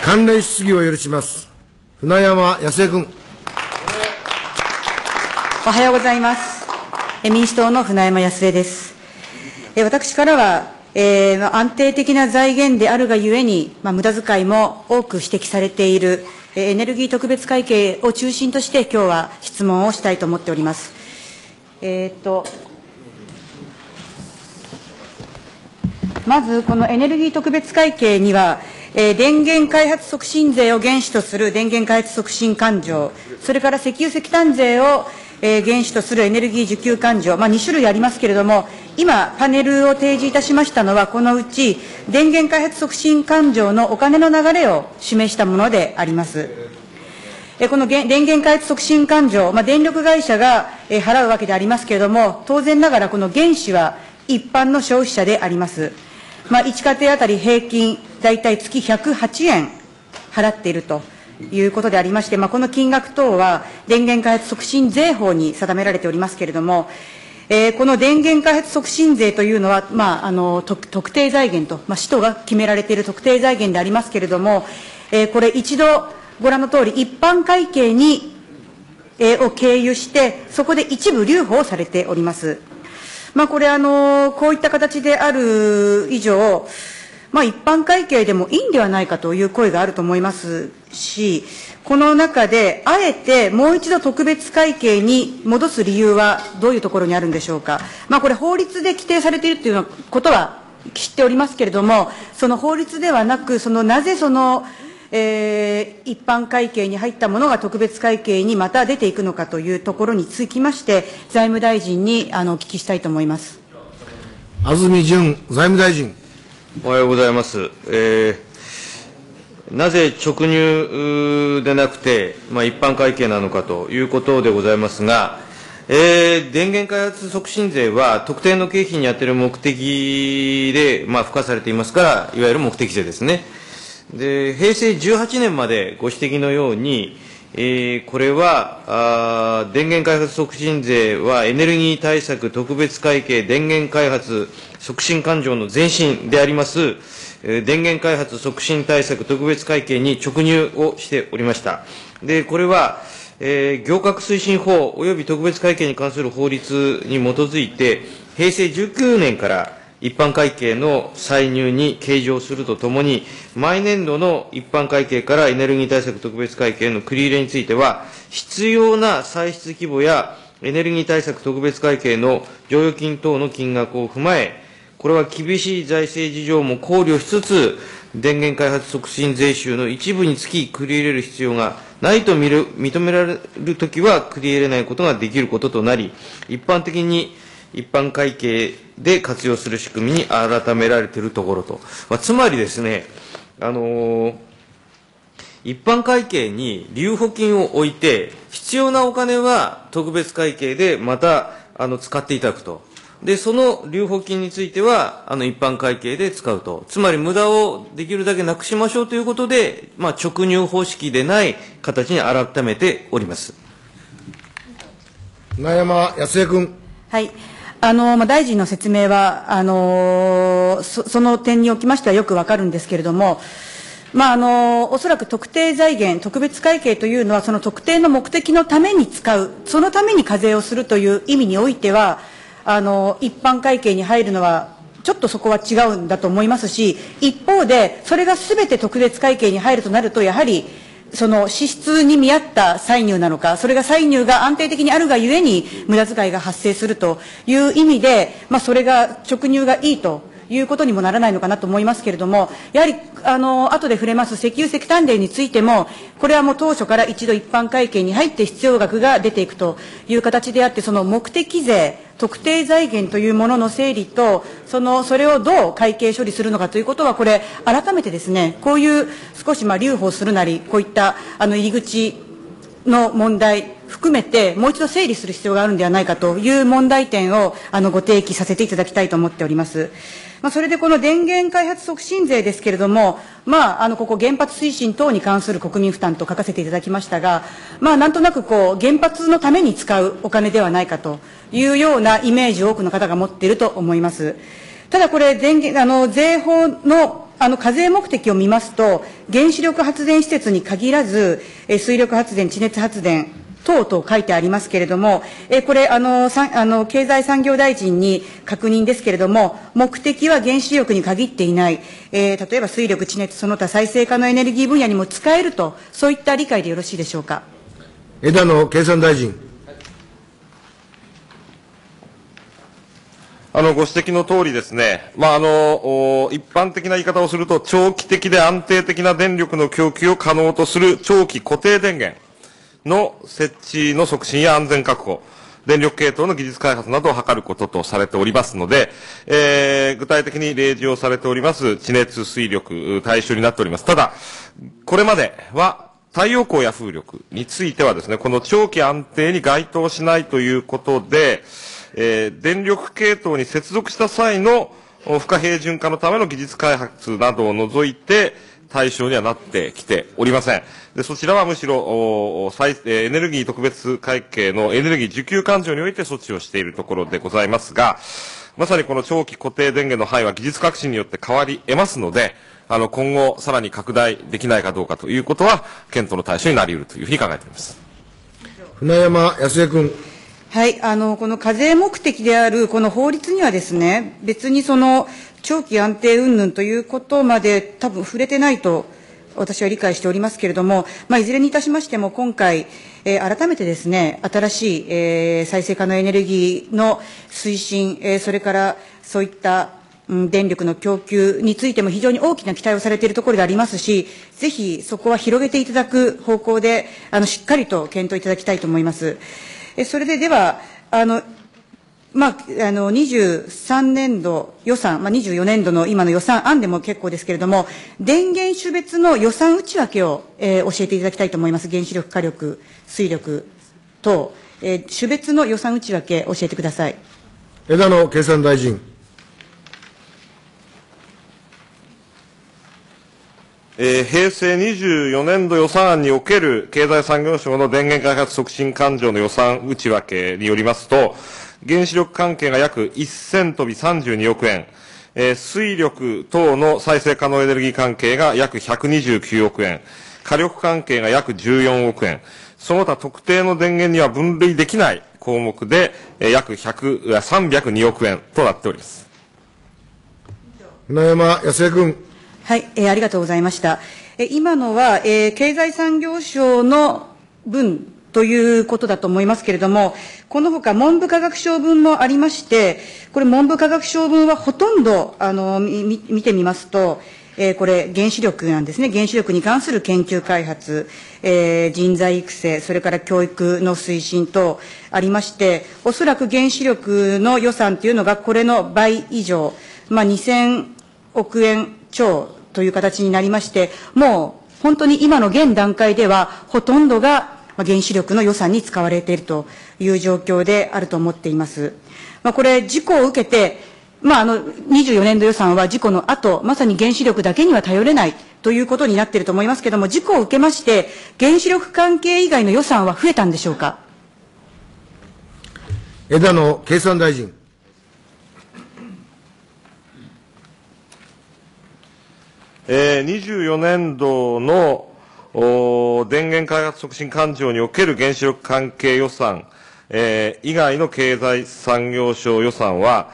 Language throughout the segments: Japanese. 関連質疑を許します。舟山康江君。おはようございます。民主党の舟山康江です。私からは、安定的な財源であるがゆえに、無駄遣いも多く指摘されている、エネルギー特別会計を中心として、きょうは質問をしたいと思っております。まず、このエネルギー特別会計には、電源開発促進税を原資とする電源開発促進勘定、それから石油石炭税を原資とするエネルギー需給勘定、2種類ありますけれども、今、パネルを提示いたしましたのは、このうち、電源開発促進勘定のお金の流れを示したものであります。この電源開発促進勘定、電力会社が払うわけでありますけれども、当然ながら、この原資は一般の消費者であります。1家庭当たり平均、大体月108円払っていると。いうことでありまして、この金額等は電源開発促進税法に定められておりますけれども、この電源開発促進税というのは、特定財源と、使途が決められている特定財源でありますけれども、これ一度ご覧のとおり、一般会計に、を経由して、そこで一部留保されております。これ、こういった形である以上、一般会計でもいいんではないかという声があると思いますし、この中で、あえてもう一度特別会計に戻す理由はどういうところにあるんでしょうか。これ、法律で規定されているということは知っておりますけれども、その法律ではなく、なぜ一般会計に入ったものが特別会計にまた出ていくのかというところにつきまして、財務大臣にお聞きしたいと思います。安住淳財務大臣。おはようございます。なぜ直入でなくて、一般会計なのかということでございますが、電源開発促進税は特定の経費に充てる目的で、付加されていますから、いわゆる目的税ですね。で、平成18年までご指摘のように、これは、電源開発促進税はエネルギー対策特別会計電源開発促進勘定の前身であります、電源開発促進対策特別会計に直入をしておりました。で、これは、行革推進法及び特別会計に関する法律に基づいて、平成19年から一般会計の歳入に計上するとともに、毎年度の一般会計からエネルギー対策特別会計の繰り入れについては、必要な歳出規模やエネルギー対策特別会計の剰余金等の金額を踏まえ、これは厳しい財政事情も考慮しつつ、電源開発促進税収の一部につき繰り入れる必要がないと認められるときは繰り入れないことができることとなり、一般的に一般会計で活用する仕組みに改められているところと。つまりですね、一般会計に留保金を置いて、必要なお金は特別会計でまた、使っていただくと。で、その留保金については、一般会計で使うと。つまり、無駄をできるだけなくしましょうということで、直入方式でない形に改めております。舟山康江君。はい。大臣の説明は、その点におきましてはよくわかるんですけれども、おそらく特定財源、特別会計というのは、その特定の目的のために使う、そのために課税をするという意味においては、一般会計に入るのは、ちょっとそこは違うんだと思いますし、一方で、それがすべて特別会計に入るとなると、やはり、その支出に見合った歳入なのか、それが歳入が安定的にあるがゆえに無駄遣いが発生するという意味で、それが直入がいいということにもならないのかなと思いますけれども、やはり、後で触れます石油石炭税についても、これはもう当初から一度一般会計に入って必要額が出ていくという形であって、その目的税、特定財源というものの整理と、それをどう会計処理するのかということは、これ、改めてですね、こういう少し留保するなり、こういった入り口の問題含めて、もう一度整理する必要があるんではないかという問題点をご提起させていただきたいと思っております。それでこの電源開発促進税ですけれども、ここ原発推進等に関する国民負担と書かせていただきましたが、なんとなく原発のために使うお金ではないかというようなイメージを多くの方が持っていると思います。ただこれ、税法の課税目的を見ますと、原子力発電施設に限らず、水力発電、地熱発電等々書いてありますけれども、これ経済産業大臣に確認ですけれども、目的は原子力に限っていない、例えば水力、地熱、その他再生可能エネルギー分野にも使えると、そういった理解でよろしいでしょうか。枝野経産大臣。ご指摘の通りですね、一般的な言い方をすると、長期的で安定的な電力の供給を可能とする長期固定電源の設置の促進や安全確保、電力系統の技術開発などを図ることとされておりますので、具体的に例示をされております地熱、水力、対象になっております。ただ、これまでは、太陽光や風力についてはですね、この長期安定に該当しないということで、電力系統に接続した際の付加平準化のための技術開発などを除いて対象にはなってきておりません。で、そちらはむしろエネルギー特別会計のエネルギー需給勘定において措置をしているところでございますが、まさにこの長期固定電源の範囲は技術革新によって変わり得ますので、今後さらに拡大できないかどうかということは検討の対象になり得るというふうに考えております。舟山康江君。はい、この課税目的であるこの法律にはですね、別にその長期安定云々ということまで多分触れてないと私は理解しておりますけれども、いずれにいたしましても今回、改めてですね、新しい、再生可能エネルギーの推進、それからそういった電力の供給についても非常に大きな期待をされているところでありますし、ぜひそこは広げていただく方向でしっかりと検討いただきたいと思います。それで、では、23年度予算、24年度の今の予算案でも結構ですけれども、電源種別の予算内訳を、教えていただきたいと思います。原子力、火力、水力等、種別の予算内訳、教えてください。枝野経産大臣。平成24年度予算案における経済産業省の電源開発促進勘定の予算内訳によりますと、原子力関係が約1000飛び32億円、水力等の再生可能エネルギー関係が約129億円、火力関係が約14億円、その他特定の電源には分類できない項目で、約302億円となっております。舟山康江君。はい、ありがとうございました。今のは、経済産業省の分ということだと思いますけれども、このほか文部科学省分もありまして、これ文部科学省分はほとんど、見てみますと、これ原子力なんですね。原子力に関する研究開発、人材育成、それから教育の推進等ありまして、おそらく原子力の予算というのがこれの倍以上、2000億円超という形になりまして、もう本当に今の現段階ではほとんどが原子力の予算に使われているという状況であると思っています。これ事故を受けて、24年度予算は事故の後、まさに原子力だけには頼れないということになっていると思いますけれども、事故を受けまして、原子力関係以外の予算は増えたんでしょうか。枝野経産大臣。24年度の電源開発促進勘定における原子力関係予算、以外の経済産業省予算は、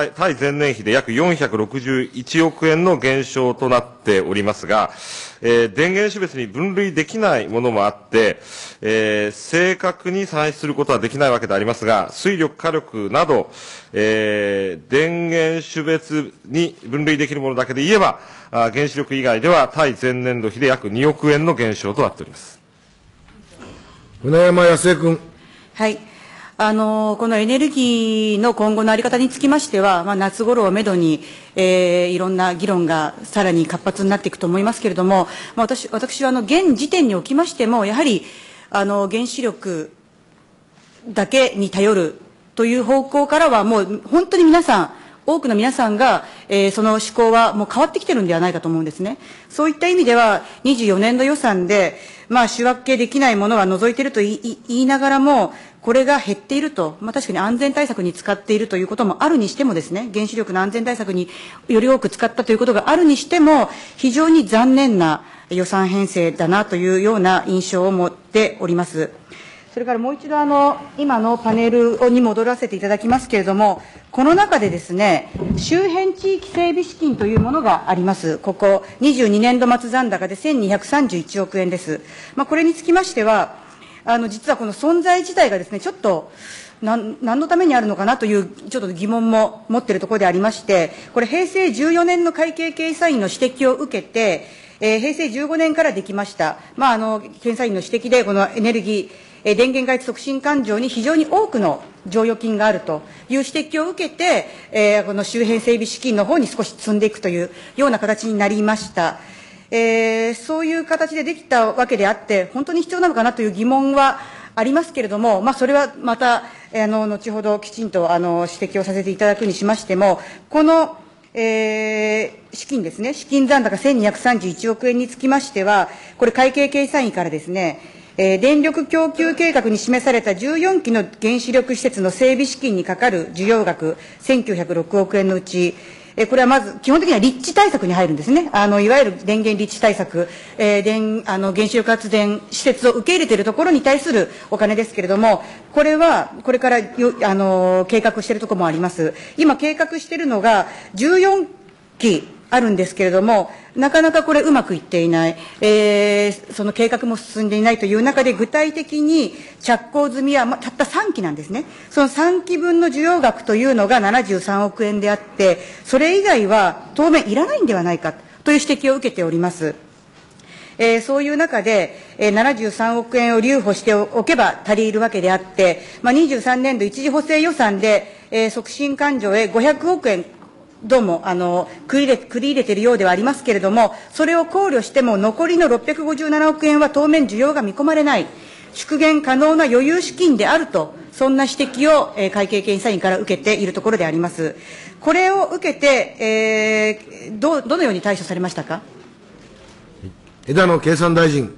対前年比で約461億円の減少となっておりますが、電源種別に分類できないものもあって、正確に算出することはできないわけでありますが、水力、火力など、電源種別に分類できるものだけで言えば、原子力以外では対前年度比で約2億円の減少となっております。舟山康江君。はい。このエネルギーの今後の在り方につきましては、夏頃をめどに、いろんな議論がさらに活発になっていくと思いますけれども、私は現時点におきましても、やはり原子力だけに頼るという方向からは、もう本当に皆さん、多くの皆さんが、その思考はもう変わってきてるんではないかと思うんですね。そういった意味では、24年度予算で、仕分けできないものは除いていると言いながらも、これが減っていると、確かに安全対策に使っているということもあるにしてもですね、原子力の安全対策により多く使ったということがあるにしても、非常に残念な予算編成だなというような印象を持っております。それからもう一度今のパネルに戻らせていただきますけれども、この中でですね、周辺地域整備資金というものがあります。ここ、22年度末残高で1231億円です。これにつきましては、実はこの存在自体がですね、ちょっと、何のためにあるのかなという、ちょっと疑問も持っているところでありまして、これ、平成14年の会計検査院の指摘を受けて、平成15年からできました。検査院の指摘で、このエネルギー、電源外出促進勘定に非常に多くの剰余金があるという指摘を受けて、この周辺整備資金の方に少し積んでいくというような形になりました。そういう形でできたわけであって、本当に必要なのかなという疑問はありますけれども、それはまた、後ほどきちんと指摘をさせていただくにしましても、この、資金ですね、資金残高1231億円につきましては、これ、会計検査院からですね、電力供給計画に示された14基の原子力施設の整備資金にかかる需要額1906億円のうち、これはまず基本的には立地対策に入るんですね。いわゆる電源立地対策、原子力発電施設を受け入れているところに対するお金ですけれども、これはこれから計画しているところもあります。今計画しているのが14基あるんですけれども、なかなかこれうまくいっていない、その計画も進んでいないという中で、具体的に着工済みはたった3基なんですね。その3基分の需要額というのが73億円であって、それ以外は当面いらないんではないかという指摘を受けております。そういう中で、73億円を留保しておけば足りるわけであって、23年度一時補正予算で、促進勘定へ500億円、どうも、繰り入れているようではありますけれども、それを考慮しても、残りの657億円は当面需要が見込まれない、縮減可能な余裕資金であると、そんな指摘を会計検査院から受けているところであります。これを受けて、どのように対処されましたか。枝野経産大臣。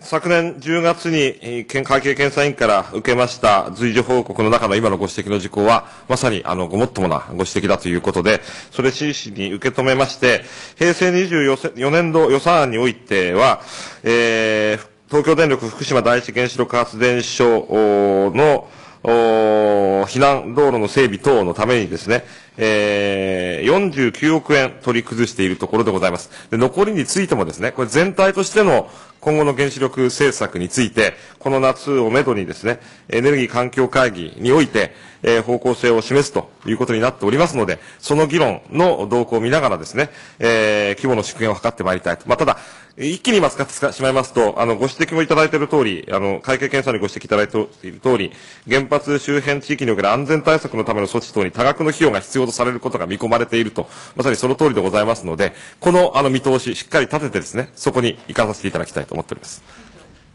昨年10月に会計検査院から受けました随時報告の中の今のご指摘の事項は、まさにごもっともなご指摘だということで、それ真摯に受け止めまして、平成24年度予算案においては、東京電力福島第一原子力発電所の避難道路の整備等のためにですね、49億円取り崩しているところでございます。で、残りについてもですね、これ全体としての今後の原子力政策について、この夏をめどにですね、エネルギー環境会議において、方向性を示すということになっておりますので、その議論の動向を見ながらですね、規模の縮減を図ってまいりたいと。ただ、一気に今使ってしまいますと、ご指摘もいただいている通り、会計検査にご指摘いただいている通り、原発周辺地域における安全対策のための措置等に多額の費用が必要とされることが見込まれていると、まさにその通りでございますので、この見通し、しっかり立ててですね、そこに生かさせていただきたいと思っております。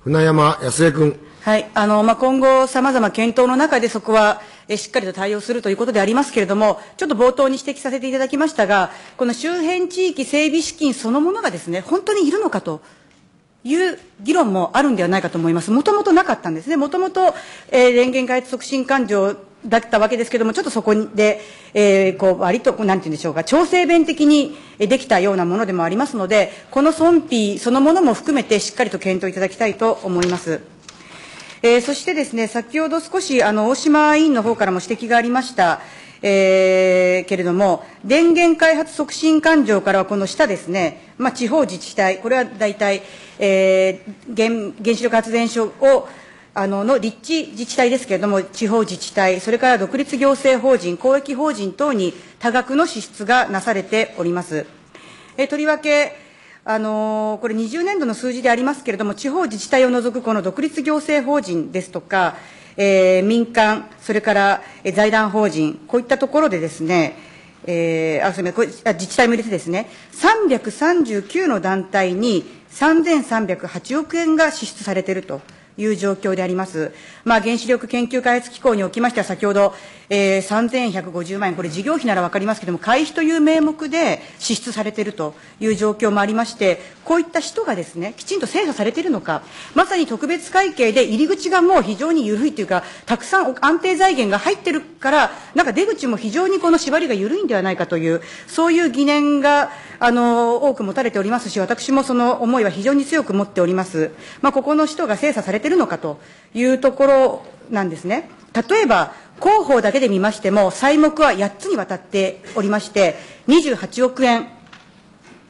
舟山康江君。はい、今後、さまざま検討の中で、そこはしっかりと対応するということでありますけれども、ちょっと冒頭に指摘させていただきましたが、この周辺地域整備資金そのものがですね、本当にいるのかという議論もあるんではないかと思います。もともとなかったんですね。もともと、電源外出促進勘定だったわけですけれども、ちょっとそこで、割と、なんていうんでしょうか、調整弁的にできたようなものでもありますので、この損費そのものも含めてしっかりと検討いただきたいと思います。そしてですね、先ほど少し大島委員の方からも指摘がありました、けれども、電源開発促進勘定からはこの下ですね、地方自治体、これは大体、原子力発電所をの立地自治体ですけれども、地方自治体、それから独立行政法人、公益法人等に多額の支出がなされております。とりわけこれ20年度の数字でありますけれども、地方自治体を除くこの独立行政法人ですとか、民間、それから財団法人、こういったところでですね、自治体も入れてですね、339の団体に3308億円が支出されているという状況であります。原子力研究開発機構におきましては、先ほど、3150万円、これ事業費なら分かりますけれども、会費という名目で支出されているという状況もありまして、こういった使途がですね、きちんと精査されているのか、まさに特別会計で入り口がもう非常に緩いというか、たくさん安定財源が入ってるから、なんか出口も非常にこの縛りが緩いんではないかという、そういう疑念が多く持たれておりますし、私もその思いは非常に強く持っております。まあ、ここの使途が精査されているのかというところなんですね。例えば、広報だけで見ましても、細目は8つにわたっておりまして、28億円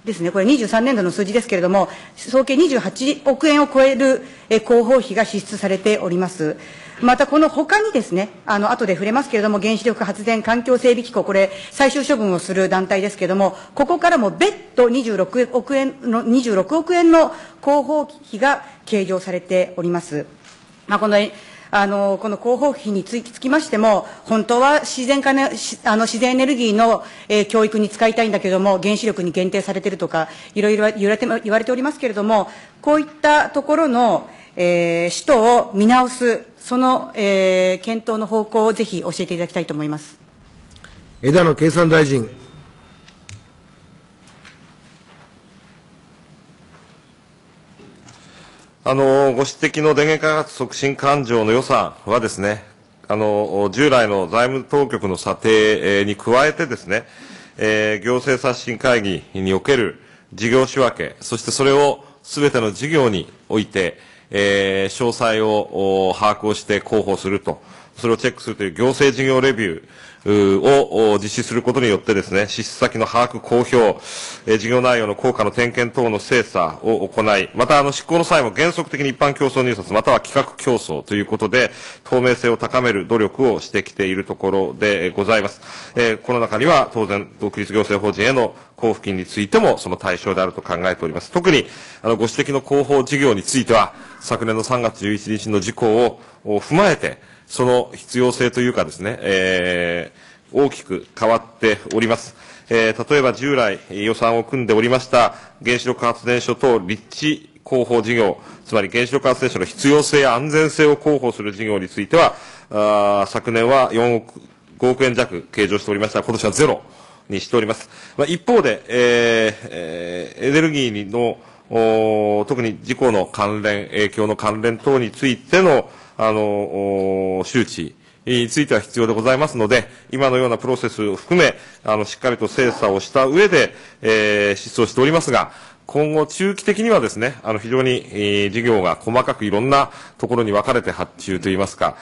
ですね、これ23年度の数字ですけれども、総計28億円を超える広報費が支出されております。またこの他にですね、後で触れますけれども、原子力発電環境整備機構、これ、最終処分をする団体ですけれども、ここからも別途26億円の広報費が計上されております。まあ、この広報費につきましても、本当は自然エネルギーの、教育に使いたいんだけれども、原子力に限定されているとか、いろいろ言われておりますけれども、こういったところの、使途を見直す、その、検討の方向をぜひ教えていただきたいと思います。枝野経産大臣。ご指摘の電源開発促進勘定の予算はですね、従来の財務当局の査定に加えてですね、行政刷新会議における事業仕分け、そしてそれをすべての事業において、詳細を把握をして広報すると、それをチェックするという行政事業レビューを実施することによってですね、支出先の把握、公表、事業内容の効果の点検等の精査を行い、また執行の際も原則的に一般競争入札または企画競争ということで、透明性を高める努力をしてきているところでございます。この中には当然、独立行政法人への交付金についてもその対象であると考えております。特に、ご指摘の広報事業については、昨年の3月11日の事項を踏まえて、その必要性というかですね、大きく変わっております。例えば従来予算を組んでおりました原子力発電所等立地広報事業、つまり原子力発電所の必要性や安全性を広報する事業については、昨年は5億円弱計上しておりましたが、今年はゼロにしております。まあ、一方で、エネルギーの特に事故の関連、影響の関連等についての周知については必要でございますので、今のようなプロセスを含め、しっかりと精査をした上で、支出をしておりますが、今後中期的にはですね、非常に、事業が細かくいろんなところに分かれて発注といいますか、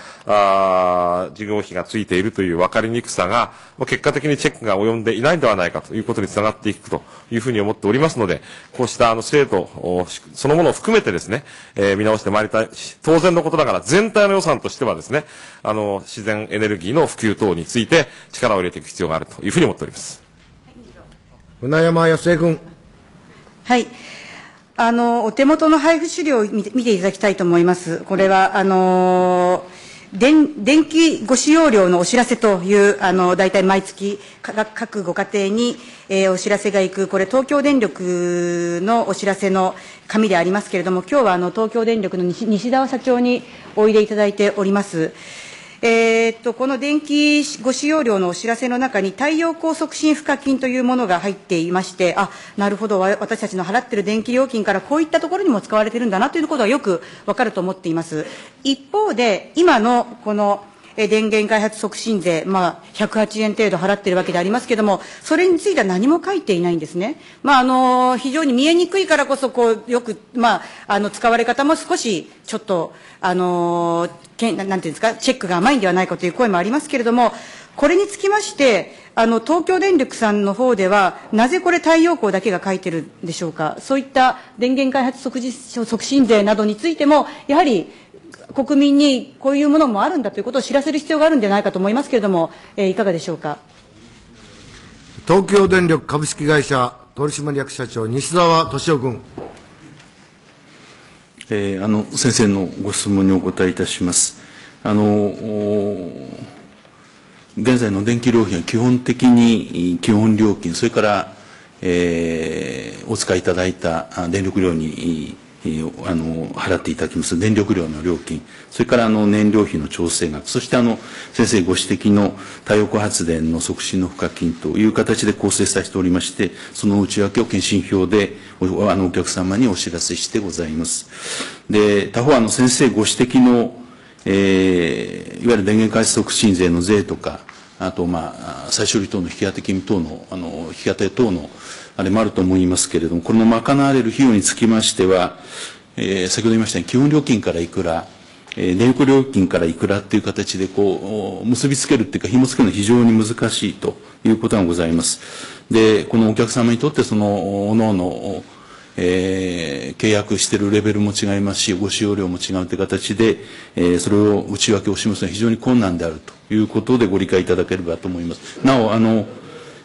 事業費がついているという分かりにくさが、結果的にチェックが及んでいないんではないかということにつながっていくというふうに思っておりますので、こうした制度そのものを含めてですね、見直してまいりたい。当然のことながら全体の予算としてはですね、自然エネルギーの普及等について力を入れていく必要があるというふうに思っております。舟山康江君。はい。お手元の配布資料を見ていただきたいと思います。これは、電気ご使用料のお知らせという、大体毎月、各ご家庭に、お知らせが行く、これ、東京電力のお知らせの紙でありますけれども、今日は、東京電力の西澤社長においでいただいております。この電気ご使用料のお知らせの中に、太陽光促進賦課金というものが入っていまして、あ、なるほど、私たちの払っている電気料金からこういったところにも使われているんだなということはよくわかると思っています。一方で、今のこの電源開発促進税、まあ、108円程度払っているわけでありますけれども、それについては何も書いていないんですね。まあ、非常に見えにくいからこそ、よく、まあ、使われ方も少し、ちょっと、なんていうんですか、チェックが甘いんではないかという声もありますけれども、これにつきまして、東京電力さんの方では、なぜこれ太陽光だけが書いてるんでしょうか。そういった電源開発促進税などについても、やはり、国民にこういうものもあるんだということを知らせる必要があるんじゃないかと思いますけれども、いかがでしょうか。東京電力株式会社取締役社長、西澤俊雄君。先生のご質問にお答えいたします。現在の電気料金は基本的に基本料金、それから、お使いいただいた電力量に払っていただきます電力量の料金、それから燃料費の調整額、そして先生ご指摘の太陽光発電の促進の賦課金という形で構成させておりまして、その内訳を検針票でお客様にお知らせしてございます。で他方先生ご指摘の、いわゆる電源開発促進税の税とか、あと、再処理等の引き当て金等の、引き当て等の、あれもあると思いますけれども、この賄われる費用につきましては、先ほど言いましたように、基本料金からいくら、電力料金からいくらという形で、結びつけるというか、紐付けるのは非常に難しいということがございます。で、このお客様にとって、おのおの、契約しているレベルも違いますし、ご使用量も違うという形で、それを内訳を示すのは非常に困難であるということでご理解いただければと思います。なお、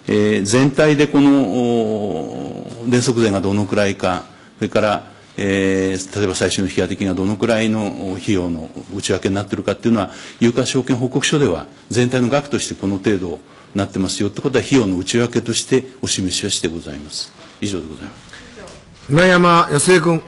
全体でこの、電速税がどのくらいか、それから、例えば最終の引き当て金がどのくらいの費用の内訳になっているかというのは、有価証券報告書では全体の額としてこの程度になってますよということは、費用の内訳としてお示しはしてございます。以上でございます。村山康江君。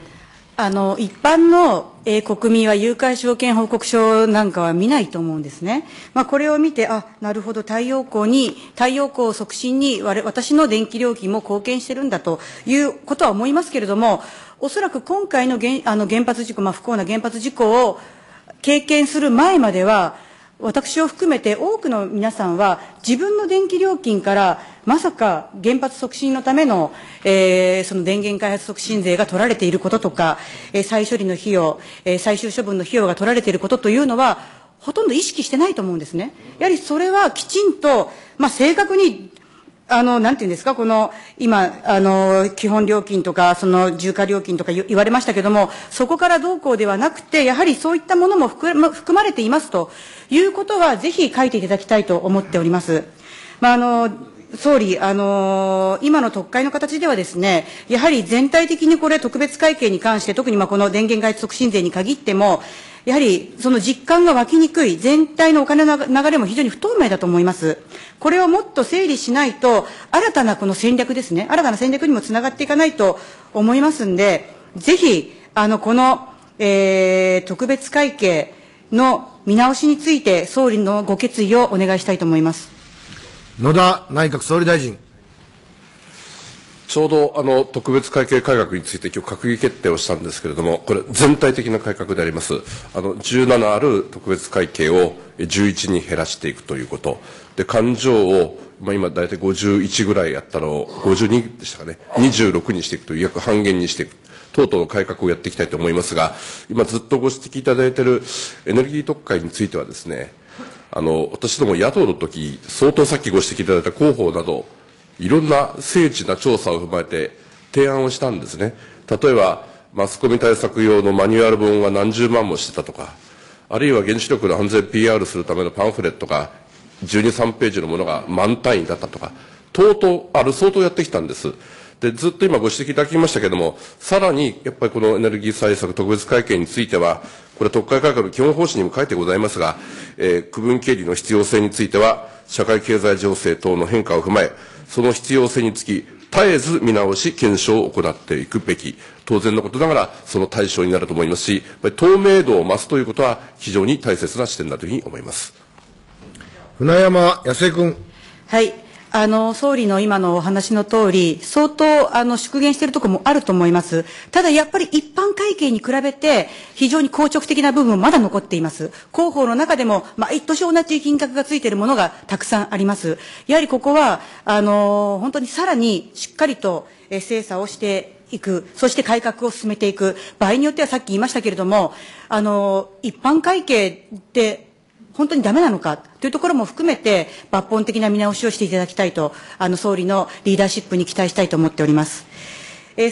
一般の国民は有価証券報告書なんかは見ないと思うんですね。これを見て、なるほど、太陽光促進に私の電気料金も貢献してるんだということは思いますけれども、おそらく今回の原発事故、不幸な原発事故を経験する前までは、私を含めて多くの皆さんは自分の電気料金からまさか原発促進のための、その電源開発促進税が取られていることとか、再処理の費用、最終処分の費用が取られていることというのはほとんど意識してないと思うんですね。やはりそれはきちんと、正確になんていうんですか、今、基本料金とか、重化料金とか言われましたけども、そこからどうこうではなくて、やはりそういったものも含まれていますということは、ぜひ書いていただきたいと思っております。総理、今の特会の形ではですね、やはり全体的にこれ、特別会計に関して、特にこの電源開発促進税に限っても、やはりその実感が湧きにくい、全体のお金の流れも非常に不透明だと思います。これをもっと整理しないと、新たなこの戦略ですね、新たな戦略にもつながっていかないと思いますんで、ぜひ、この、特別会計の見直しについて、総理のご決意をお願いしたいと思います。野田内閣総理大臣。ちょうど特別会計改革について今日閣議決定をしたんですけれども、これ全体的な改革であります。17ある特別会計を11に減らしていくということ。で、勘定を、今大体51ぐらいやったのを、52でしたかね、26にしていくという、約半減にしていく。等々の改革をやっていきたいと思いますが、今ずっとご指摘いただいているエネルギー特会についてはですね、私ども野党の時、相当さっきご指摘いただいた広報など、いろんな精緻な調査を踏まえて提案をしたんですね。例えば、マスコミ対策用のマニュアル本が何十万もしてたとか、あるいは原子力の安全 PR するためのパンフレットが12、3ページのものが満単位だったとか、相当やってきたんです。で、ずっと今ご指摘いただきましたけれども、さらに、やっぱりこのエネルギー対策特別会計については、これは特会改革の基本方針にも書いてございますが、区分経理の必要性については、社会経済情勢等の変化を踏まえ、その必要性につき、絶えず見直し、検証を行っていくべき、当然のことながら、その対象になると思いますし、透明度を増すということは、非常に大切な視点だというふうに思います。舟山康江君。はい。総理の今のお話の通り、相当、縮減しているところもあると思います。ただ、やっぱり一般会計に比べて、非常に硬直的な部分もまだ残っています。広報の中でも、毎年同じ金額がついているものがたくさんあります。やはりここは、本当にさらにしっかりと、精査をしていく。そして改革を進めていく。場合によってはさっき言いましたけれども、一般会計って、本当にダメなのかというところも含めて抜本的な見直しをしていただきたいと、総理のリーダーシップに期待したいと思っております。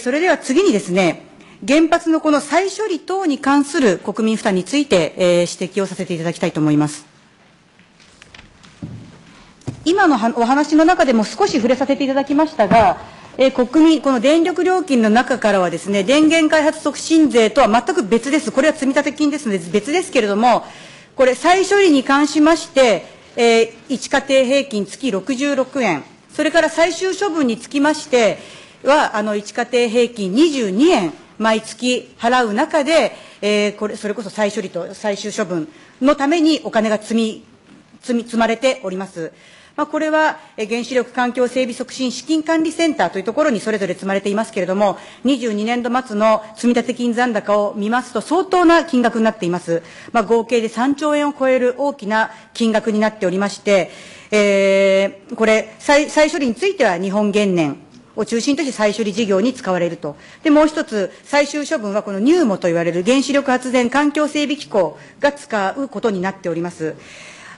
それでは次にですね、原発のこの再処理等に関する国民負担について、指摘をさせていただきたいと思います。今のお話の中でも少し触れさせていただきましたが、この電力料金の中からはですね、電源開発促進税とは全く別です。これは積立金ですので別ですけれども、これ、再処理に関しまして、1家庭平均月66円、それから最終処分につきましては、1家庭平均22円、毎月払う中で、それこそ再処理と最終処分のためにお金が積まれております。これは原子力環境整備促進資金管理センターというところにそれぞれ積まれていますけれども、22年度末の積立金残高を見ますと相当な金額になっています。合計で3兆円を超える大きな金額になっておりまして、これ再処理については日本原燃を中心として再処理事業に使われると。で、もう一つ、最終処分はこの NUMO といわれる原子力発電環境整備機構が使うことになっております。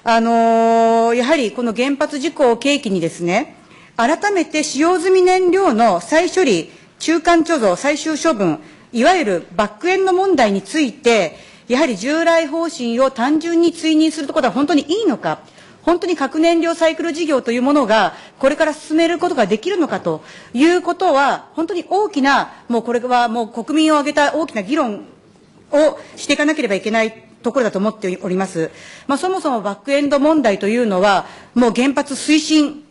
やはりこの原発事故を契機にですね、改めて使用済み燃料の再処理、中間貯蔵、最終処分、いわゆるバックエンド問題について、やはり従来方針を単純に追認するところは本当にいいのか、本当に核燃料サイクル事業というものが、これから進めることができるのかということは、本当に大きな、もうこれはもう国民を挙げた大きな議論をしていかなければいけないところだと思っております。そもそもバックエンド問題というのは、もう原発推進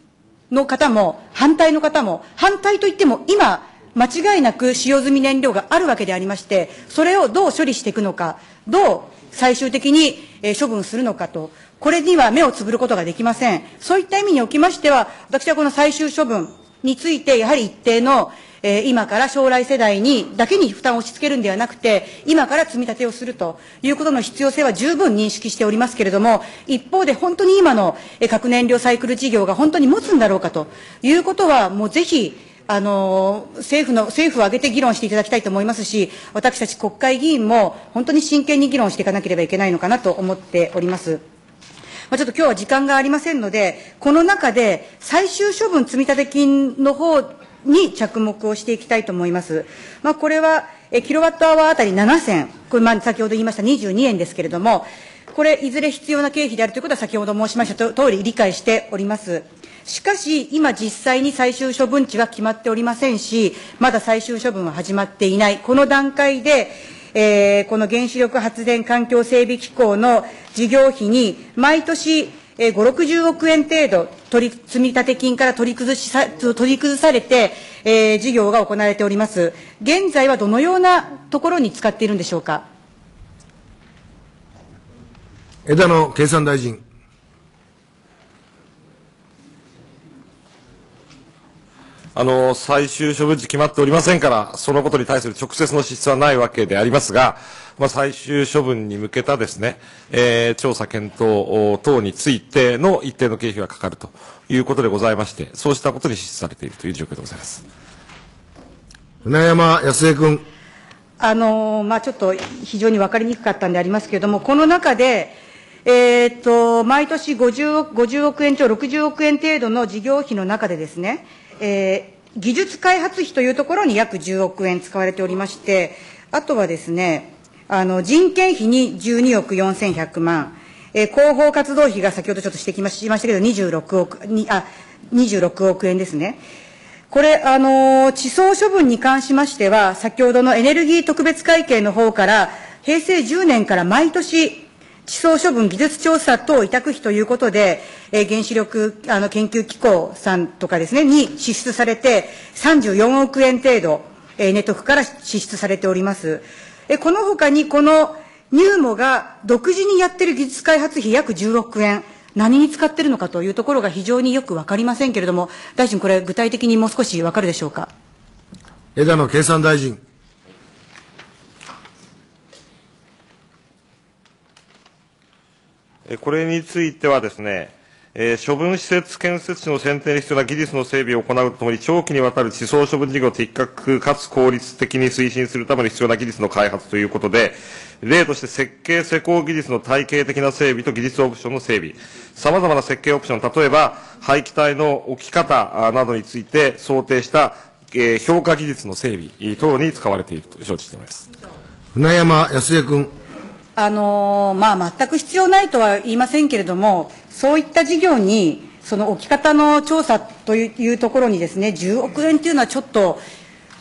の方も、反対の方も、反対といっても今、間違いなく使用済み燃料があるわけでありまして、それをどう処理していくのか、どう最終的に処分するのかと、これには目をつぶることができません。そういった意味におきましては、私はこの最終処分について、やはり一定の、今から将来世代にだけに負担を押し付けるんではなくて、今から積み立てをするということの必要性は十分認識しておりますけれども、一方で本当に今の核燃料サイクル事業が本当に持つんだろうかということは、もうぜひ、政府を挙げて議論していただきたいと思いますし、私たち国会議員も本当に真剣に議論していかなければいけないのかなと思っております。ちょっと今日は時間がありませんので、この中で最終処分積立金の方に着目をしていきたいと思います。これは、キロワットアワーあたり7銭、これ、先ほど言いました22円ですけれども、これ、いずれ必要な経費であるということは先ほど申しましたとおり理解しております。しかし、今実際に最終処分地は決まっておりませんし、まだ最終処分は始まっていない。この段階で、この原子力発電環境整備機構の事業費に、毎年5、60億円程度、積立金から取り崩されて、事業が行われております。現在はどのようなところに使っているんでしょうか。枝野経産大臣。最終処分時決まっておりませんから、そのことに対する直接の支出はないわけでありますが、最終処分に向けたですね、調査検討等についての一定の経費がかかるということでございまして、そうしたことに支出されているという状況でございます。舟山康江君。ちょっと非常に分かりにくかったんでありますけれども、この中で、毎年50億円超60億円程度の事業費の中でですね、技術開発費というところに約10億円使われておりまして、あとはですね、人件費に12億4100万、広報活動費が先ほどちょっと指摘しましたけど、26億円ですね。これ、地層処分に関しましては、先ほどのエネルギー特別会計の方から、平成10年から毎年、地層処分技術調査等委託費ということで、原子力研究機構さんとかですね、に支出されて、34億円程度、ネトフから支出されております。この他に、このNUMOが独自にやっている技術開発費約10億円、何に使っているのかというところが非常によくわかりませんけれども、大臣、これ、具体的にもう少しわかるでしょうか。枝野経産大臣。これについてはですね、処分施設建設地の選定に必要な技術の整備を行うとともに、長期にわたる地層処分事業を的確かつ効率的に推進するために必要な技術の開発ということで、例として設計施工技術の体系的な整備と技術オプションの整備、様々な設計オプション、例えば排気体の置き方などについて想定した評価技術の整備等に使われていると承知しております。舟山康江君。全く必要ないとは言いませんけれども、そういった事業に、その置き方の調査というところにですね、10億円というのはちょっと、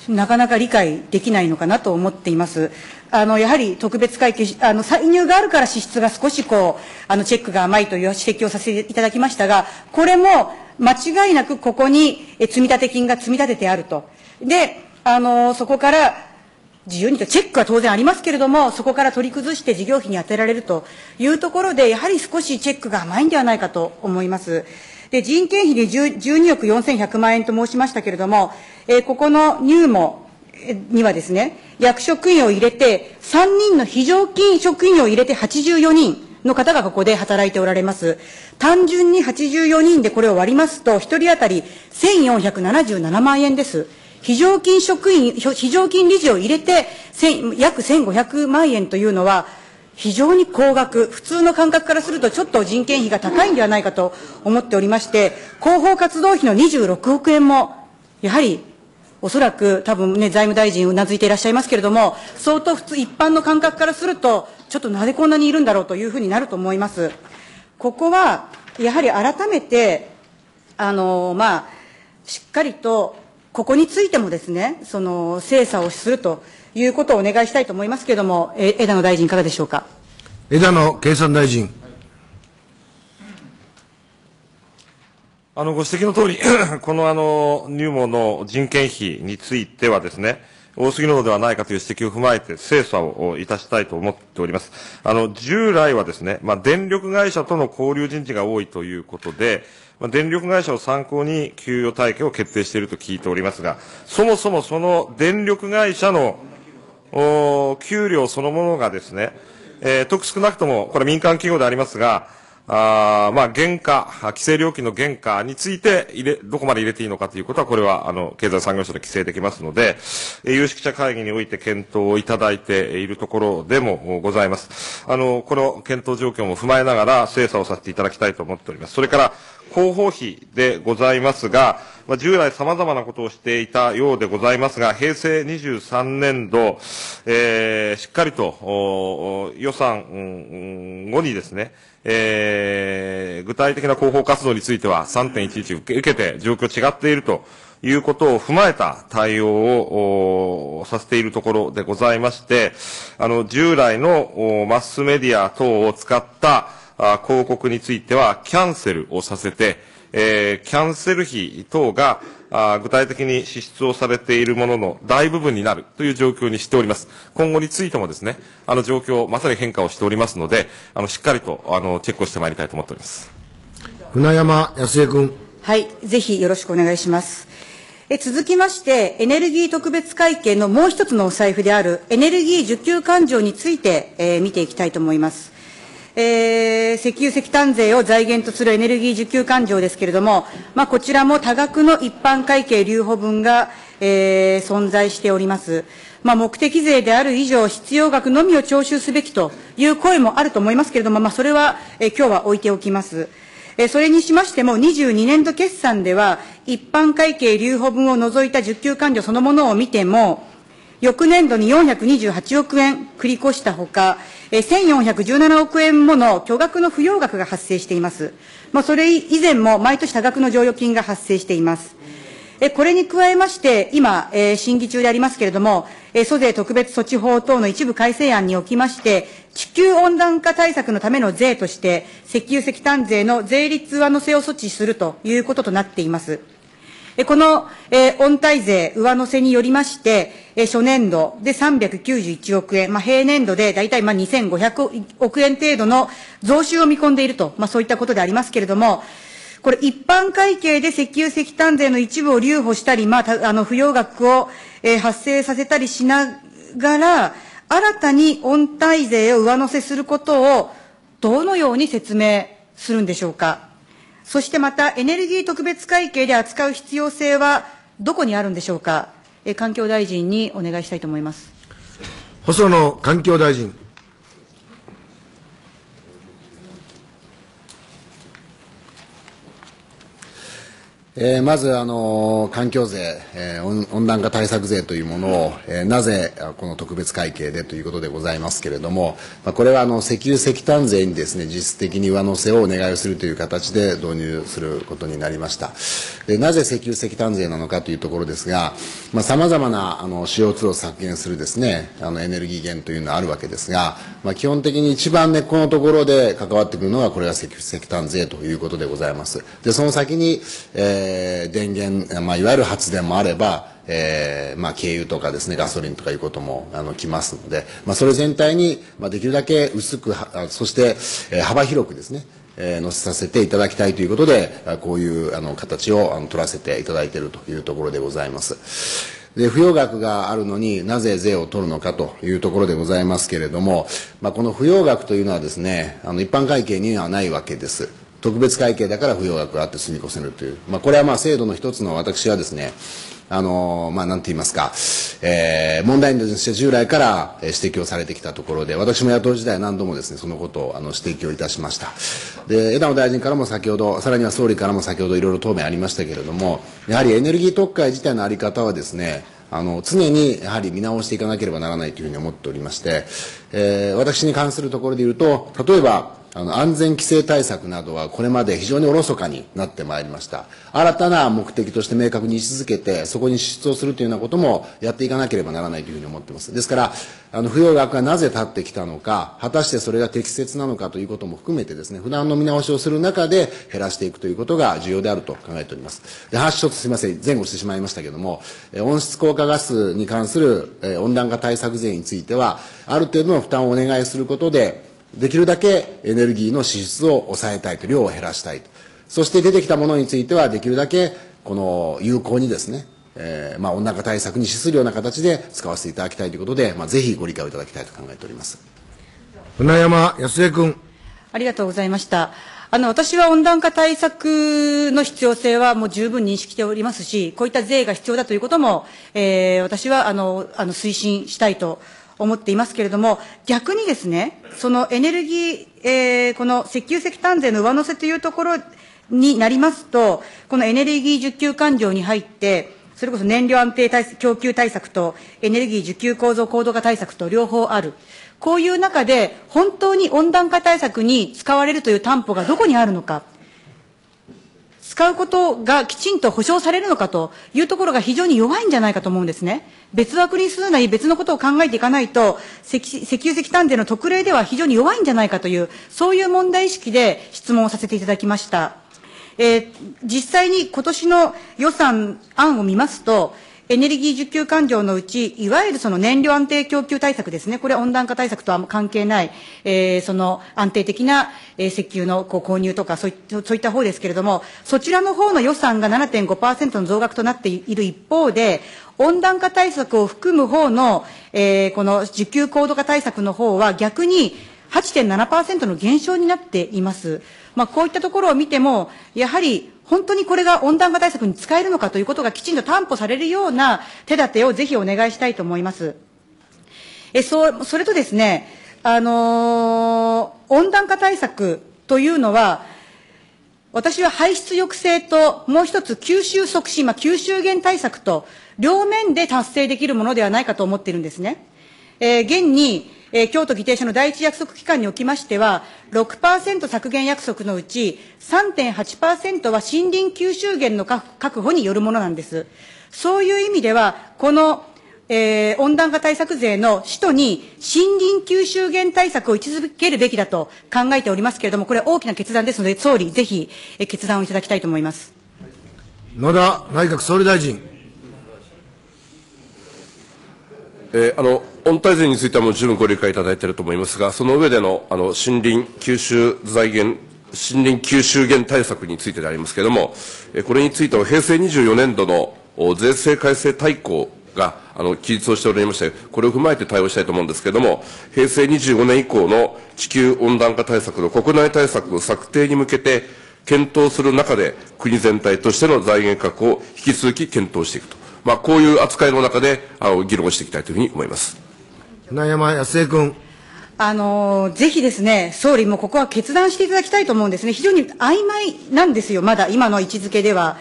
なかなか理解できないのかなと思っています。やはり特別会計、歳入があるから支出が少しチェックが甘いという指摘をさせていただきましたが、これも間違いなくここに積立金が積み立ててあると。で、そこから、自由にとチェックは当然ありますけれども、そこから取り崩して事業費に充てられるというところで、やはり少しチェックが甘いんではないかと思います。で、人件費で12億4100万円と申しましたけれども、ここの入門にはですね、役職員を入れて、3人の非常勤職員を入れて84人の方がここで働いておられます。単純に84人でこれを割りますと、1人当たり1477万円です。非常勤職員、非常勤理事を入れて、約1500万円というのは、非常に高額、普通の感覚からするとちょっと人件費が高いんではないかと思っておりまして、広報活動費の26億円も、やはり、おそらく多分ね、財務大臣うなずいていらっしゃいますけれども、相当普通、一般の感覚からすると、ちょっとなぜこんなにいるんだろうというふうになると思います。ここは、やはり改めて、しっかりと、ここについてもですね、その、精査をするということをお願いしたいと思いますけれども、枝野大臣いかがでしょうか。枝野経産大臣。ご指摘の通り、この入門の人件費についてはですね、多すぎるのではないかという指摘を踏まえて精査をいたしたいと思っております。従来はですね、電力会社との交流人事が多いということで、電力会社を参考に給与体系を決定していると聞いておりますが、そもそもその電力会社の給料そのものがですね、少なくとも、これ民間企業でありますが、原価、規制料金の原価についてどこまで入れていいのかということは、これは、経済産業省で規制できますので、有識者会議において検討をいただいているところでもございます。この検討状況も踏まえながら精査をさせていただきたいと思っております。それから、広報費でございますが、従来様々なことをしていたようでございますが、平成23年度、しっかりと、予算後にですね、具体的な広報活動については 3.11 受けて状況違っているということを踏まえた対応をさせているところでございまして、従来のマスメディア等を使った広告についてはキャンセルをさせて、キャンセル費等が具体的に支出をされているものの大部分になるという状況にしております。今後についてもですね、状況、まさに変化をしておりますので、しっかりと、チェックをしてまいりたいと思っております。舟山康江君。はい、ぜひよろしくお願いします。続きまして、エネルギー特別会計のもう一つのお財布である、エネルギー需給勘定について、見ていきたいと思います。石油石炭税を財源とするエネルギー需給勘定ですけれども、こちらも多額の一般会計留保分が、存在しております。目的税である以上、必要額のみを徴収すべきという声もあると思いますけれども、それは、今日は置いておきます。それにしましても、22年度決算では、一般会計留保分を除いた需給勘定そのものを見ても、翌年度に428億円繰り越したほか、1417億円もの巨額の不用額が発生しています。それ以前も毎年多額の剰余金が発生しています。これに加えまして、今、審議中でありますけれども、租税特別措置法等の一部改正案におきまして、地球温暖化対策のための税として、石油石炭税の税率上乗せを措置するということとなっています。この、温帯税上乗せによりまして、初年度で391億円、平年度でだいたい2500億円程度の増収を見込んでいると、そういったことでありますけれども、これ一般会計で石油石炭税の一部を留保したり、不用額を、発生させたりしながら、新たに温帯税を上乗せすることをどのように説明するんでしょうか。そしてまた、エネルギー特別会計で扱う必要性はどこにあるんでしょうか。環境大臣にお願いしたいと思います。細野環境大臣。まず、環境税、温暖化対策税というものを、なぜ、この特別会計でということでございますけれども、これは、石油石炭税にですね、実質的に上乗せをお願いをするという形で導入することになりました。で、なぜ石油石炭税なのかというところですが、様々な、CO2 を削減するですね、エネルギー源というのはあるわけですが、基本的に一番根っこのところで関わってくるのが、これが石油石炭税ということでございます。で、その先に、電源、いわゆる発電もあれば、軽油とかですね、ガソリンとかいうこともきますので、それ全体に、できるだけ薄く、そして、幅広くですね、載せさせていただきたいということで、こういう形を取らせていただいているというところでございます。で、付与額があるのになぜ税を取るのかというところでございますけれども、この付与額というのはですね、一般会計にはないわけです。特別会計だから付与額があって住み越せるという。これは制度の一つの私はですね、なんて言いますか、問題として従来から指摘をされてきたところで、私も野党時代何度もですね、そのことを指摘をいたしました。で、枝野大臣からも先ほど、さらには総理からも先ほどいろいろ答弁ありましたけれども、やはりエネルギー特会自体のあり方はですね、常にやはり見直していかなければならないというふうに思っておりまして、私に関するところで言うと、例えば、安全規制対策などはこれまで非常におろそかになってまいりました。新たな目的として明確に位置づけて、そこに支出をするというようなこともやっていかなければならないというふうに思っています。ですから、付与額がなぜ立ってきたのか、果たしてそれが適切なのかということも含めてですね、普段の見直しをする中で減らしていくということが重要であると考えております。で、話ちょっとすみません、前後してしまいましたけれども、温室効果ガスに関する温暖化対策税については、ある程度の負担をお願いすることで、できるだけエネルギーの支出を抑えたいと、量を減らしたいと。そして出てきたものについては、できるだけ、有効にですね、温暖化対策に資するような形で使わせていただきたいということで、ぜひご理解をいただきたいと考えております。舟山康江君。ありがとうございました。私は温暖化対策の必要性はもう十分認識しておりますし、こういった税が必要だということも、私は、推進したいと思っていますけれども、逆にですね、そのエネルギー、この石油石炭税の上乗せというところになりますと、このエネルギー需給環境に入って、それこそ燃料安定供給対策とエネルギー需給構造高度化対策と両方ある。こういう中で、本当に温暖化対策に使われるという担保がどこにあるのか、使うことがきちんと保障されるのかというところが非常に弱いんじゃないかと思うんですね。別枠にするなり別のことを考えていかないと、石油石炭税の特例では非常に弱いんじゃないかという、そういう問題意識で質問をさせていただきました。実際に今年の予算案を見ますと、エネルギー需給環境のうち、いわゆるその燃料安定供給対策ですね、これは温暖化対策とは関係ない、その安定的な石油の購入とかそういった方ですけれども、そちらの方の予算が 7.5% の増額となっている一方で、温暖化対策を含む方の、この需給高度化対策の方は逆に 8.7% の減少になっています。こういったところを見ても、やはり本当にこれが温暖化対策に使えるのかということがきちんと担保されるような手立てをぜひお願いしたいと思います。それとですね、温暖化対策というのは、私は排出抑制と、もう一つ吸収促進、吸収減対策と、両面で達成できるものではないかと思っているんですね。現に、京都議定書の第一約束期間におきましては、6% 削減約束のうち 3.8% は森林吸収源の確保によるものなんです。そういう意味では、この、温暖化対策税の使途に森林吸収源対策を位置づけるべきだと考えておりますけれども、これは大きな決断ですので、総理、ぜひ、決断をいただきたいと思います。野田内閣総理大臣。温帯税についてはもう十分ご理解いただいていると思いますが、その上での、森林吸収財源、森林吸収減対策についてでありますけれども、これについては平成24年度の税制改正大綱が、記述をしておりまして、これを踏まえて対応したいと思うんですけれども、平成25年以降の地球温暖化対策の国内対策策定に向けて検討する中で、国全体としての財源確保を引き続き検討していくと。こういう扱いの中で、議論をしていきたいというふうに思います。舟山康江君。ぜひですね、総理もここは決断していただきたいと思うんですね。非常に曖昧なんですよ、まだ今の位置づけでは。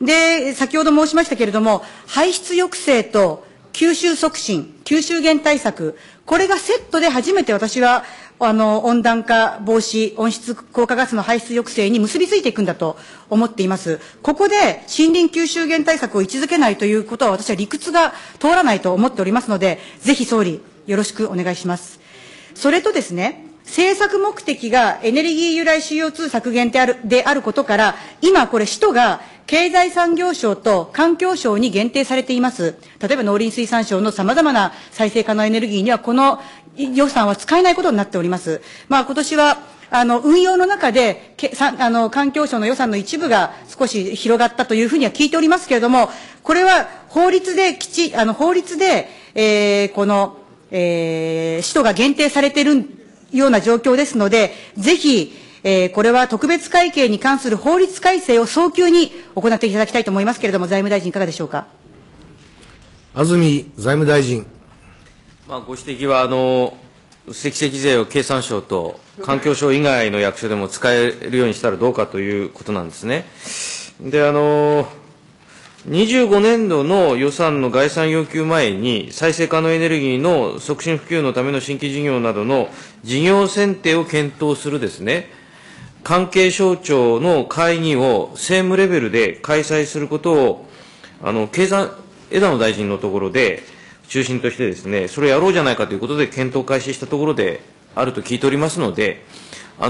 で、先ほど申しましたけれども、排出抑制と吸収促進、吸収減対策、これがセットで初めて私は、温暖化防止、温室効果ガスの排出抑制に結びついていくんだと思っています。ここで森林吸収減対策を位置づけないということは、私は理屈が通らないと思っておりますので、ぜひ総理、よろしくお願いします。それとですね、政策目的がエネルギー由来 CO2 削減であることから、今これ、使途が経済産業省と環境省に限定されています。例えば農林水産省の様々な再生可能エネルギーにはこの予算は使えないことになっております。まあ今年は、運用の中で、環境省の予算の一部が少し広がったというふうには聞いておりますけれども、これは法律で法律で、使途が限定されているような状況ですので、ぜひ、これは特別会計に関する法律改正を早急に行っていただきたいと思いますけれども、財務大臣、いかがでしょうか。安住財務大臣。まあ、ご指摘は積積税を経産省と環境省以外の役所でも使えるようにしたらどうかということなんですね。で、25年度の予算の概算要求前に、再生可能エネルギーの促進普及のための新規事業などの事業選定を検討するですね、関係省庁の会議を政務レベルで開催することを、枝野大臣のところで中心としてですね、それをやろうじゃないかということで検討開始したところであると聞いておりますので、ご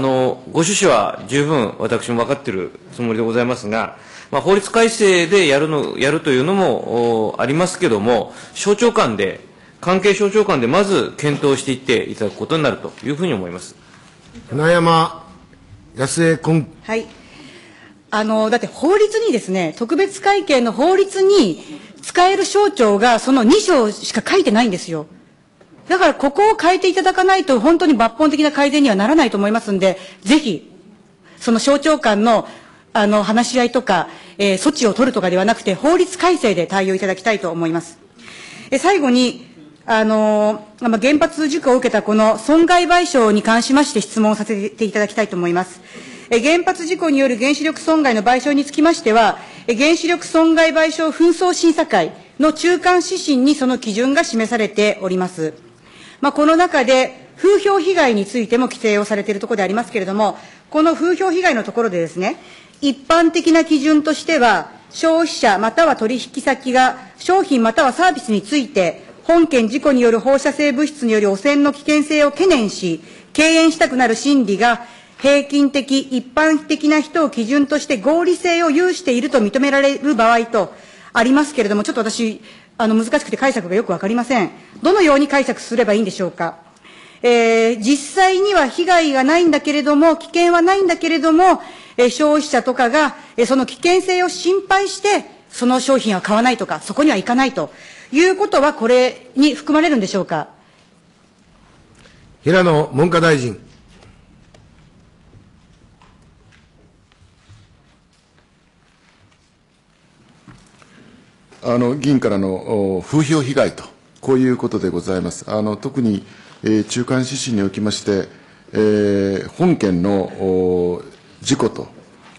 趣旨は十分私も分かっているつもりでございますが、まあ、法律改正でやるというのもありますけども、省庁間で、関係省庁間でまず検討していっていただくことになるというふうに思います。船山康江君。はい。だって法律にですね、特別会計の法律に使える省庁がその2省しか書いてないんですよ。だからここを変えていただかないと本当に抜本的な改善にはならないと思いますんで、ぜひ、その省庁間の話し合いとか、措置を取るとかではなくて、法律改正で対応いただきたいと思います。最後に、原発事故を受けたこの損害賠償に関しまして質問させていただきたいと思います。原発事故による原子力損害の賠償につきましては、原子力損害賠償紛争審査会の中間指針にその基準が示されております。まあ、この中で、風評被害についても規定をされているところでありますけれども、この風評被害のところでですね、一般的な基準としては、消費者または取引先が商品またはサービスについて、本件事故による放射性物質による汚染の危険性を懸念し、敬遠したくなる心理が平均的、一般的な人を基準として合理性を有していると認められる場合とありますけれども、ちょっと私、難しくて解釈がよくわかりません。どのように解釈すればいいんでしょうか。実際には被害がないんだけれども、危険はないんだけれども、消費者とかが、その危険性を心配して、その商品は買わないとか、そこには行かないということは、これに含まれるんでしょうか。平野文科大臣。議員からの風評被害と、こういうことでございます。特に中間指針におきまして、本件の事故と、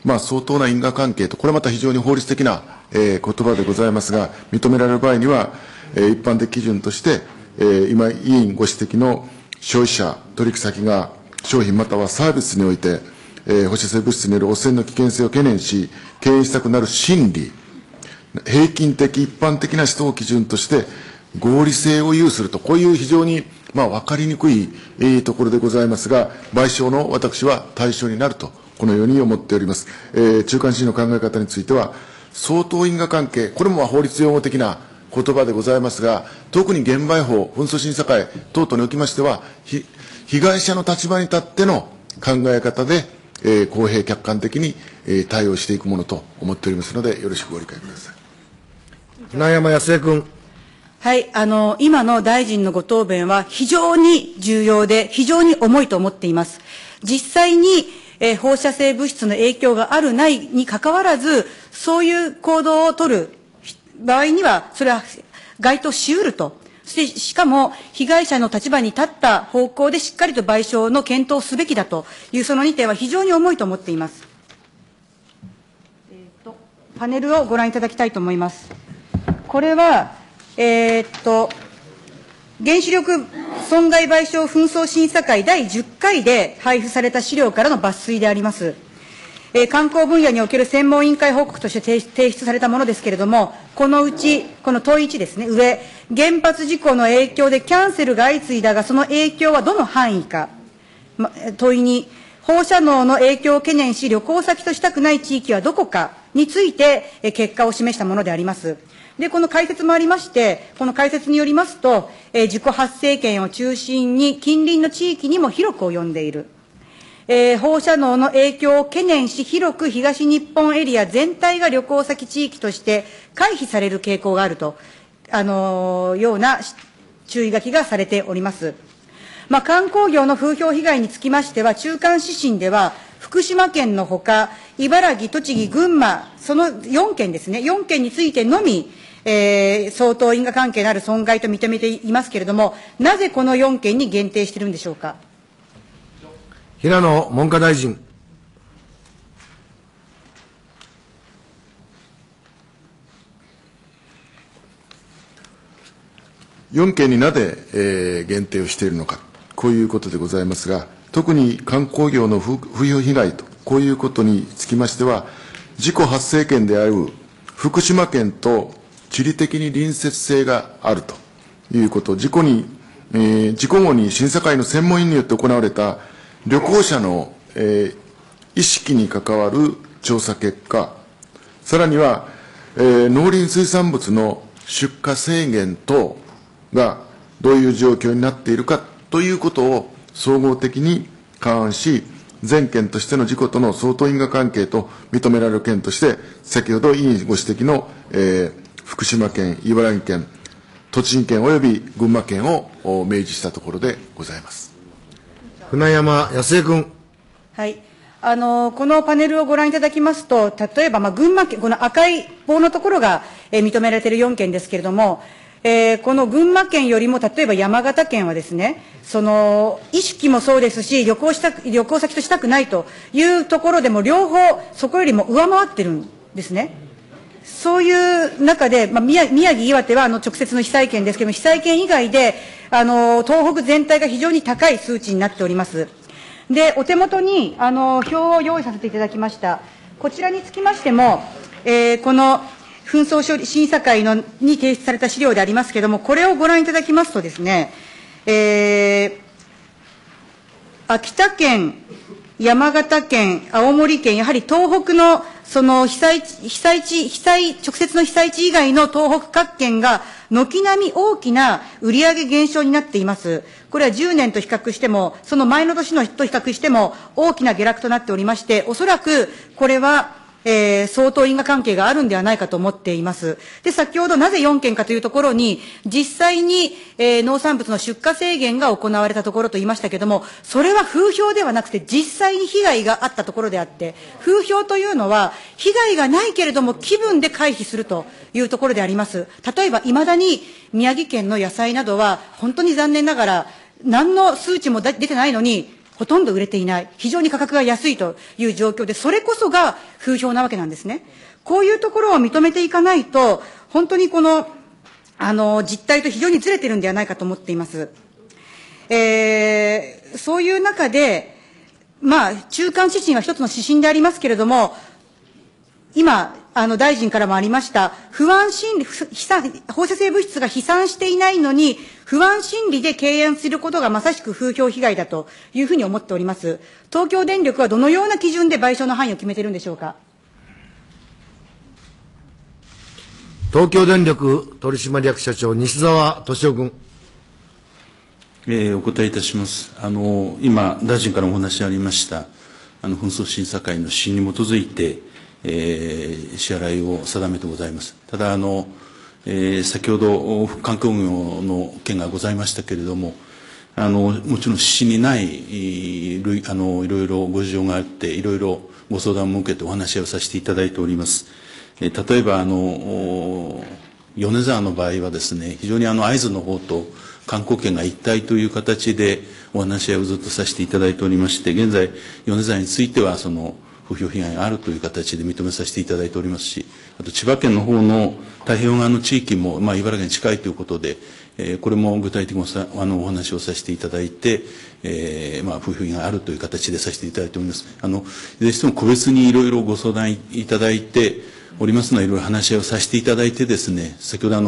まあ、相当な因果関係と、これまた非常に法律的な、言葉でございますが、認められる場合には、一般的基準として、今、委員ご指摘の消費者、取引先が商品またはサービスにおいて、放射性物質による汚染の危険性を懸念し、敬遠したくなる心理、平均的、一般的な人を基準として、合理性を有すると、こういう非常にまあ、分かりにくいところでございますが、賠償の私は対象になると、このように思っております。中間指針の考え方については、相当因果関係、これも法律用語的な言葉でございますが、特に現場法、紛争審査会等々におきましては、被害者の立場に立っての考え方で、公平客観的に対応していくものと思っておりますので、よろしくご理解ください。船山康江君。はい、今の大臣のご答弁は非常に重要で、非常に重いと思っています。実際に、放射性物質の影響があるないにかかわらず、そういう行動を取る場合には、それは該当し得ると。そして、しかも、被害者の立場に立った方向でしっかりと賠償の検討をすべきだという、その2点は非常に重いと思っています。パネルをご覧いただきたいと思います。これは、原子力損害賠償紛争審査会第10回で配布された資料からの抜粋であります。観光分野における専門委員会報告として提出されたものですけれども、このうち、この問い1ですね、上、原発事故の影響でキャンセルが相次いだが、その影響はどの範囲か。問い2、放射能の影響を懸念し、旅行先としたくない地域はどこか。について、結果を示したものであります。で、この解説もありまして、この解説によりますと、自己発生圏を中心に近隣の地域にも広く及んでいる。放射能の影響を懸念し、広く東日本エリア全体が旅行先地域として回避される傾向があると、ような注意書きがされております。観光業の風評被害につきましては、中間指針では、福島県のほか、茨城、栃木、群馬、その4県ですね、4県についてのみ、相当因果関係のある損害と認めていますけれども、なぜこの4県に限定しているんでしょうか。平野文科大臣。4県になぜ、限定をしているのか、こういうことでございますが、特に観光業の風評被害と、こういうことにつきましては、自己発生圏である福島県と地理的に隣接性があるということ、事故後に審査会の専門員によって行われた旅行者の、意識に関わる調査結果、さらには、農林水産物の出荷制限等がどういう状況になっているかということを総合的に勘案し、全県としての事故との相当因果関係と認められる県として、先ほど委員ご指摘の、福島県、茨城県、栃木県および群馬県を明示したところでございます。舟山康江君。はい。このパネルをご覧いただきますと、例えば、群馬県、この赤い棒のところが、認められている4県ですけれども、この群馬県よりも、例えば山形県はですね、その、意識もそうですし、旅行先としたくないというところでも、両方、そこよりも上回ってるんですね。そういう中で、宮城、岩手は直接の被災県ですけれども、被災県以外で、東北全体が非常に高い数値になっております。で、お手元に、表を用意させていただきました。こちらにつきましても、この紛争処理審査会に提出された資料でありますけれども、これをご覧いただきますとですね、秋田県、山形県、青森県、やはり東北のその直接の被災地以外の東北各県が、軒並み大きな売上減少になっています。これは10年と比較しても、その前の年のと比較しても、大きな下落となっておりまして、おそらくこれは、相当因果関係があるんではないかと思っています。で、先ほどなぜ4件かというところに、実際に、農産物の出荷制限が行われたところと言いましたけれども、それは風評ではなくて、実際に被害があったところであって、風評というのは、被害がないけれども気分で回避するというところであります。例えば、未だに宮城県の野菜などは、本当に残念ながら、何の数値も出てないのに、ほとんど売れていない。非常に価格が安いという状況で、それこそが風評なわけなんですね。こういうところを認めていかないと、本当にこの、実態と非常にずれているんではないかと思っています。そういう中で、中間指針は一つの指針でありますけれども、今、大臣からもありました、放射性物質が飛散していないのに、不安心理で敬遠することがまさしく風評被害だというふうに思っております。東京電力はどのような基準で賠償の範囲を決めているんでしょうか。東京電力取締役社長、西澤俊夫君。お答えいたします。今、大臣からお話ありました、紛争審査会の指針に基づいて、支払いを定めてございます。ただ先ほど観光業の件がございましたけれども、もちろん指針にないいろいろご事情があって、いろいろご相談も受けてお話をさせていただいております。例えば米沢の場合はですね、非常に会津の方と観光圏が一体という形でお話し合いをずっとさせていただいておりまして、現在米沢についてはその風評被害があるという形で認めさせていただいておりますし、あと千葉県の方の太平洋側の地域も、茨城に近いということで、これも具体的にお話をさせていただいて、風評被害があるという形でさせていただいております。いずれにしても個別にいろいろご相談いただいておりますのは、いろいろ話し合いをさせていただいてですね、先ほど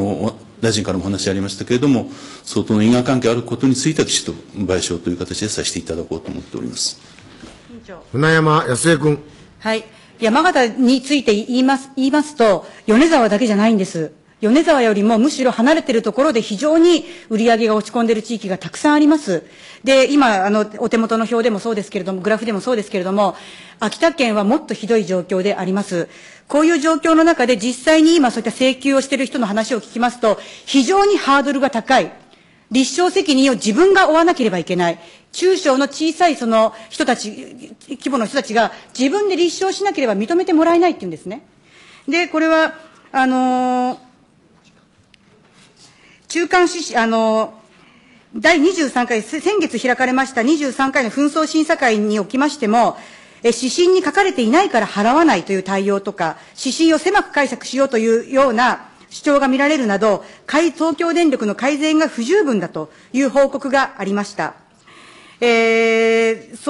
大臣からもお話ありましたけれども、相当の因果関係あることについてはきちっと賠償という形でさせていただこうと思っております。舟山康江君。はい。山形について言いますと、米沢だけじゃないんです。米沢よりもむしろ離れているところで非常に売り上げが落ち込んでいる地域がたくさんあります。で、今、お手元の表でもそうですけれども、グラフでもそうですけれども、秋田県はもっとひどい状況であります。こういう状況の中で実際に今そういった請求をしている人の話を聞きますと、非常にハードルが高い。立証責任を自分が負わなければいけない。中小の小さいその人たち、規模の人たちが自分で立証しなければ認めてもらえないっていうんですね。で、これは、中間指針、第23回、先月開かれました23回の紛争審査会におきましても、指針に書かれていないから払わないという対応とか、指針を狭く解釈しようというような主張が見られるなど、東京電力の改善が不十分だという報告がありました。そう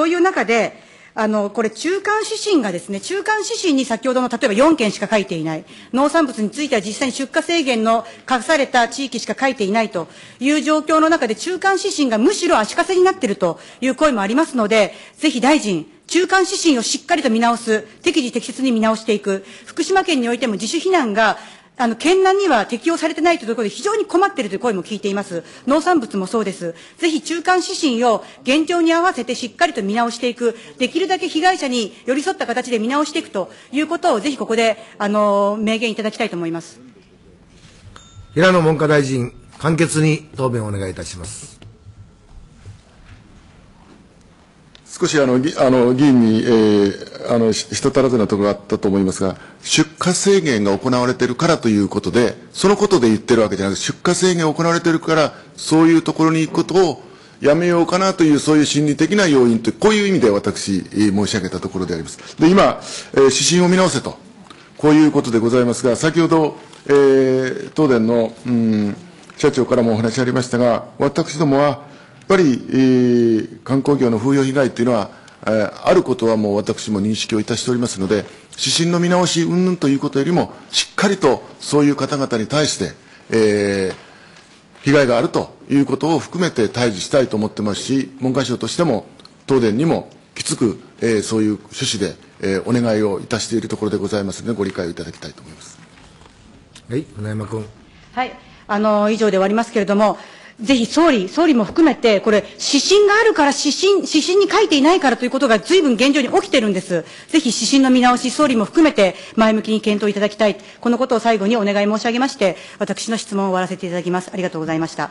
いう中で、これ、中間指針がですね、中間指針に先ほどの例えば4件しか書いていない。農産物については実際に出荷制限の課された地域しか書いていないという状況の中で、中間指針がむしろ足かせになっているという声もありますので、ぜひ大臣、中間指針をしっかりと見直す、適時適切に見直していく。福島県においても自主避難が、県南には適用されてないというところで非常に困っているという声も聞いています。農産物もそうです。ぜひ中間指針を現状に合わせてしっかりと見直していく。できるだけ被害者に寄り添った形で見直していくということをぜひここで、明言いただきたいと思います。平野文科大臣、簡潔に答弁をお願いいたします。少し議員に、人足らずなところがあったと思いますが、出荷制限が行われているからということで、そのことで言ってるわけじゃなくて、出荷制限が行われているから、そういうところに行くことをやめようかなという、そういう心理的な要因という、こういう意味で私、申し上げたところであります。で、今、指針を見直せと、こういうことでございますが、先ほど、東電の、社長からもお話ありましたが、私どもは、やっぱり、観光業の風評被害というのは、あることはもう私も認識をいたしておりますので、指針の見直し云々ということよりも、しっかりとそういう方々に対して、被害があるということを含めて対峙したいと思ってますし、文科省としても、東電にもきつく、そういう趣旨で、お願いをいたしているところでございますので、ご理解をいただきたいと思います。はい、舟山君。はい、以上で終わりますけれども、ぜひ総理も含めて、これ、指針があるから、指針に書いていないからということが随分現状に起きてるんです。ぜひ指針の見直し、総理も含めて前向きに検討いただきたい。このことを最後にお願い申し上げまして、私の質問を終わらせていただきます。ありがとうございました。